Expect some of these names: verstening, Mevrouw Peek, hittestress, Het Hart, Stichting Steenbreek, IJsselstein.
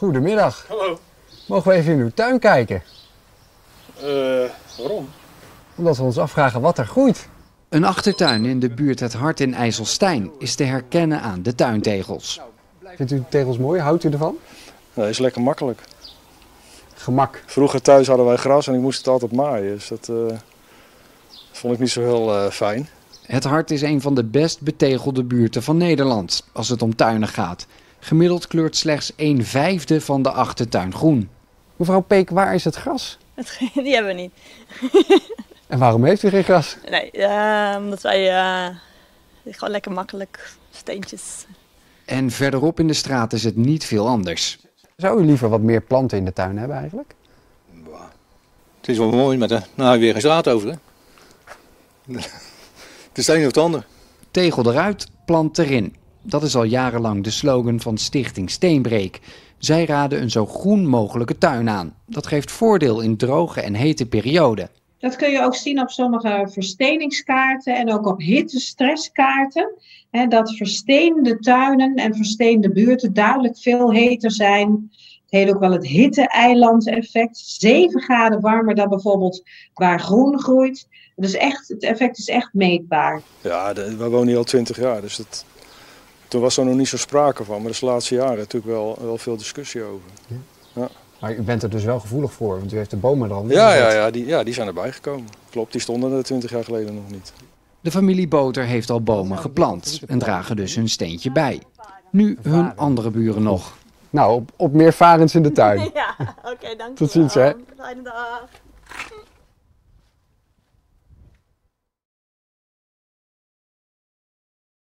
Goedemiddag. Hallo. Mogen we even in uw tuin kijken? Waarom? Omdat we ons afvragen wat er groeit. Een achtertuin in de buurt Het Hart in IJsselstein is te herkennen aan de tuintegels. Vindt u de tegels mooi? Houdt u ervan? Dat is lekker makkelijk. Gemak. Vroeger thuis hadden wij gras en ik moest het altijd maaien. Dus dat vond ik niet zo heel fijn. Het Hart is een van de best betegelde buurten van Nederland als het om tuinen gaat. Gemiddeld kleurt slechts 1/5 van de achtertuin groen. Mevrouw Peek, waar is het gras? Die hebben we niet. En waarom heeft u geen gras? Nee, omdat wij gewoon lekker makkelijk steentjes. En verderop in de straat is het niet veel anders. Zou u liever wat meer planten in de tuin hebben eigenlijk? Bah. Het is wel mooi, maar daar heb je weer geen straat over. Hè? Het is het een of het ander. Tegel eruit, plant erin. Dat is al jarenlang de slogan van Stichting Steenbreek. Zij raden een zo groen mogelijke tuin aan. Dat geeft voordeel in droge en hete perioden. Dat kun je ook zien op sommige versteningskaarten en ook op hittestresskaarten. Dat versteende tuinen en versteende buurten duidelijk veel heter zijn. Het heet ook wel het hitte-eiland-effect. 7 graden warmer dan bijvoorbeeld waar groen groeit. Dus echt, het effect is echt meetbaar. Ja, we wonen hier al 20 jaar, dus dat... Toen was er nog niet zo sprake van, maar dat is de laatste jaren natuurlijk wel veel discussie over. Ja. Ja. Maar u bent er dus wel gevoelig voor, want u heeft de bomen dan. Ja, die zijn erbij gekomen. Klopt, die stonden er 20 jaar geleden nog niet. De familie Boter heeft al bomen geplant en dragen dus hun steentje bij. Nu hun andere buren nog. Nou, op meer varens in de tuin. Ja, oké, dank u wel. Tot ziens, hè. Fijne dag.